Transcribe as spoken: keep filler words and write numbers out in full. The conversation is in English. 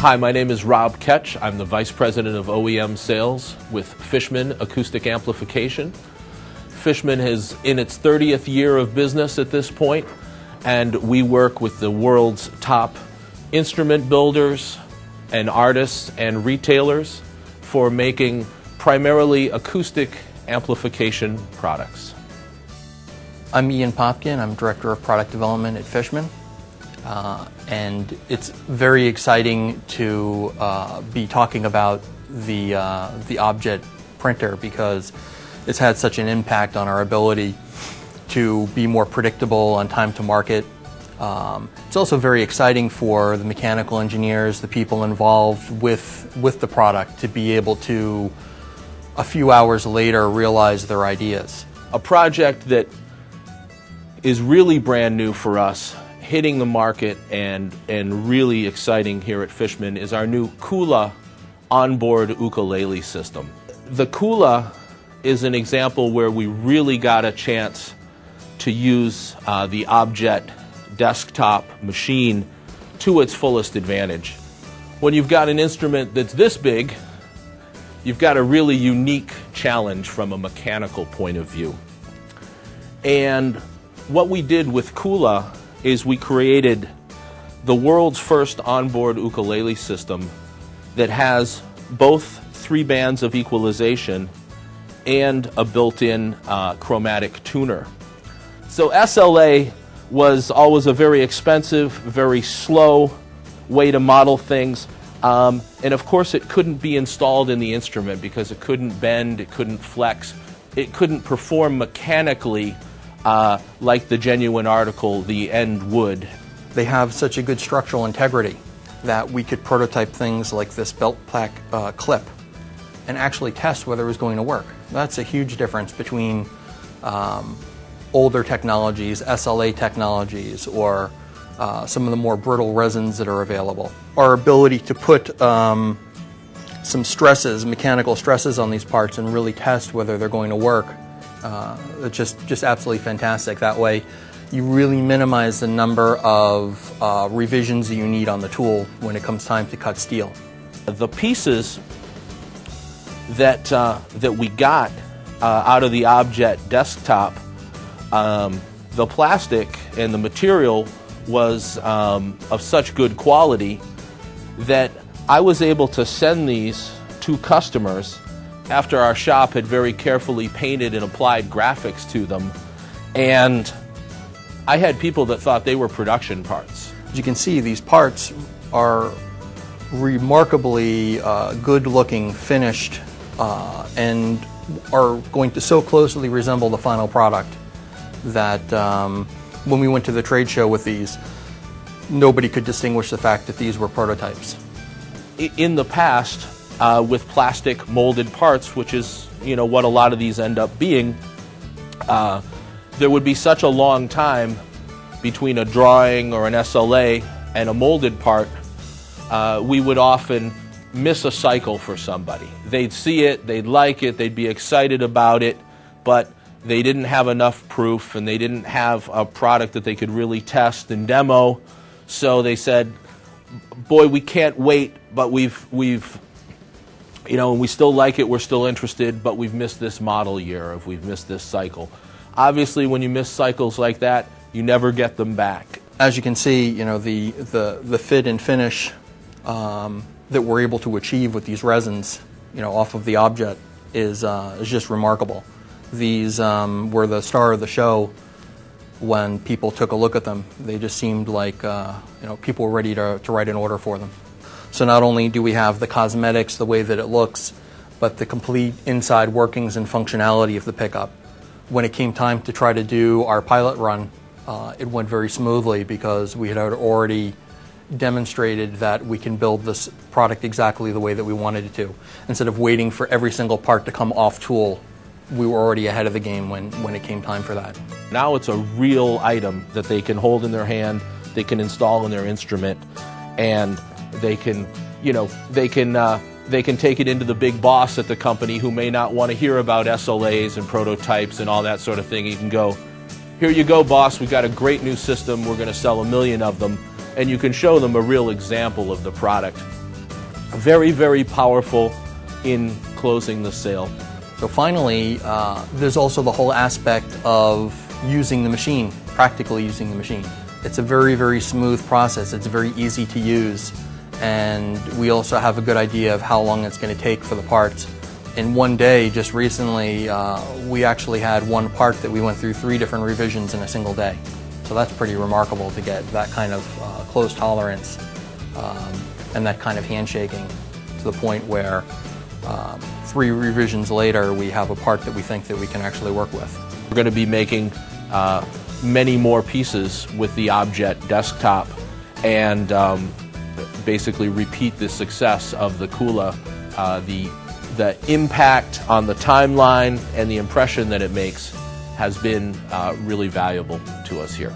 Hi, my name is Rob Ketch. I'm the Vice President of O E M Sales with Fishman Acoustic Amplification. Fishman is in its thirtieth year of business at this point, and we work with the world's top instrument builders and artists and retailers for making primarily acoustic amplification products. I'm Ian Popkin. I'm Director of Product Development at Fishman. Uh, and it's very exciting to uh, be talking about the, uh, the Objet printer, because it's had such an impact on our ability to be more predictable on time to market. Um, it's also very exciting for the mechanical engineers, the people involved with, with the product, to be able to, a few hours later, realize their ideas. A project that is really brand new for us, hitting the market and, and really exciting here at Fishman, is our new Kula onboard ukulele system. The Kula is an example where we really got a chance to use uh, the Objet desktop machine to its fullest advantage. When you've got an instrument that's this big, you've got a really unique challenge from a mechanical point of view. And what we did with Kula is we created the world's first onboard ukulele system that has both three bands of equalization and a built-in uh, chromatic tuner. So S L A was always a very expensive, very slow way to model things, um, and of course it couldn't be installed in the instrument because it couldn't bend, it couldn't flex, it couldn't perform mechanically Uh, like the genuine article, the end would. They have such a good structural integrity that we could prototype things like this belt plaque uh, clip and actually test whether it was going to work. That's a huge difference between um, older technologies, S L A technologies, or uh, some of the more brittle resins that are available. Our ability to put um, some stresses, mechanical stresses, on these parts and really test whether they're going to work. Uh, it's just, just absolutely fantastic. That way you really minimize the number of uh, revisions that you need on the tool when it comes time to cut steel. The pieces that, uh, that we got uh, out of the Objet desktop, um, the plastic and the material was um, of such good quality that I was able to send these to customers after our shop had very carefully painted and applied graphics to them, and I had people that thought they were production parts. As you can see, these parts are remarkably uh, good-looking, finished, uh, and are going to so closely resemble the final product that um, when we went to the trade show with these, nobody could distinguish the fact that these were prototypes. In the past, Uh, with plastic molded parts, which is, you know, what a lot of these end up being, uh, there would be such a long time between a drawing or an S L A and a molded part, uh, we would often miss a cycle for somebody. They'd see it, they'd like it, they'd be excited about it, but they didn't have enough proof and they didn't have a product that they could really test and demo, so they said, boy, we can't wait, but we've, we've you know, and we still like it, we're still interested, but we've missed this model year, if we've missed this cycle. Obviously, when you miss cycles like that, you never get them back. As you can see, you know, the, the, the fit and finish um, that we're able to achieve with these resins, you know, off of the Objet is, uh, is just remarkable. These um, were the star of the show when people took a look at them. They just seemed like, uh, you know, people were ready to, to write an order for them. So not only do we have the cosmetics, the way that it looks, but the complete inside workings and functionality of the pickup. When it came time to try to do our pilot run, uh, it went very smoothly because we had already demonstrated that we can build this product exactly the way that we wanted it to. Instead of waiting for every single part to come off tool, we were already ahead of the game when, when it came time for that. Now it's a real item that they can hold in their hand, they can install in their instrument, and they can, you know, they can, uh, they can take it into the big boss at the company who may not want to hear about S L As and prototypes and all that sort of thing. You can go, here you go, boss, we've got a great new system, we're going to sell a million of them, and you can show them a real example of the product. very, very powerful in closing the sale. So finally, uh, there's also the whole aspect of using the machine, practically using the machine. It's a very, very smooth process. It's very easy to use. And we also have a good idea of how long it's going to take for the parts. In one day, just recently, uh, we actually had one part that we went through three different revisions in a single day. So that's pretty remarkable to get that kind of uh, close tolerance um, and that kind of handshaking to the point where um, three revisions later we have a part that we think that we can actually work with. We're going to be making uh, many more pieces with the Objet desktop and um, basically repeat the success of the Kula, uh, the the impact on the timeline and the impression that it makes has been uh, really valuable to us here.